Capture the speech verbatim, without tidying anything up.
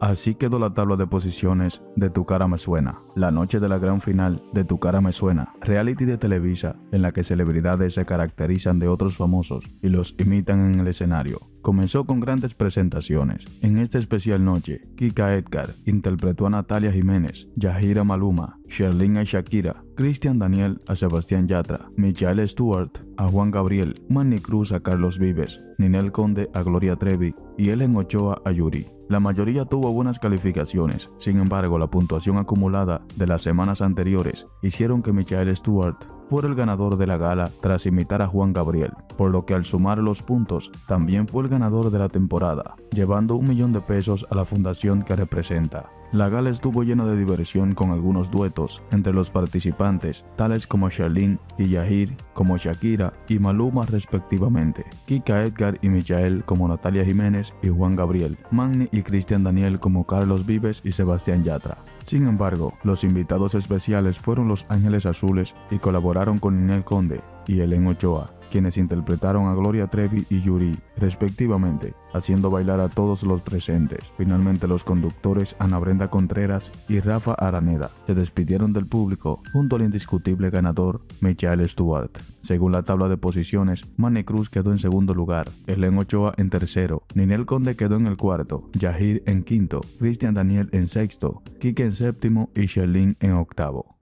Así quedó la tabla de posiciones de Tu Cara Me Suena, la noche de la gran final de Tu Cara Me Suena, reality de Televisa en la que celebridades se caracterizan de otros famosos y los imitan en el escenario. Comenzó con grandes presentaciones. En esta especial noche, Kika Edgar interpretó a Natalia Jiménez, Yahir a Maluma, Sherlyn a Shakira, Christian Daniel a Sebastián Yatra, Michael Stuart a Juan Gabriel, Manny Cruz a Carlos Vives, Ninel Conde a Gloria Trevi y Helen Ochoa a Yuri. La mayoría tuvo buenas calificaciones, sin embargo la puntuación acumulada de las semanas anteriores hicieron que Michael Stuart fuera el ganador de la gala tras imitar a Juan Gabriel, por lo que al sumar los puntos también fue el ganador de la temporada, llevando un millón de pesos a la fundación que representa. La gala estuvo llena de diversión con algunos duetos entre los participantes, tales como Sherlyn y Yahir, como Shakira y Maluma respectivamente, Kika Edgar y Michael como Natalia Jiménez y Juan Gabriel, Manny y Christian Daniel como Carlos Vives y Sebastián Yatra. Sin embargo, los invitados especiales fueron los Ángeles Azules y colaboraron con Ninel Conde y Helen Ochoa, quienes interpretaron a Gloria Trevi y Yuri, respectivamente, haciendo bailar a todos los presentes. Finalmente, los conductores Ana Brenda Contreras y Rafa Araneda se despidieron del público junto al indiscutible ganador Michael Stuart. Según la tabla de posiciones, Manny Cruz quedó en segundo lugar, Helen Ochoa en tercero, Ninel Conde quedó en el cuarto, Yahir en quinto, Christian Daniel en sexto, Kika en séptimo y Sherlyn en octavo.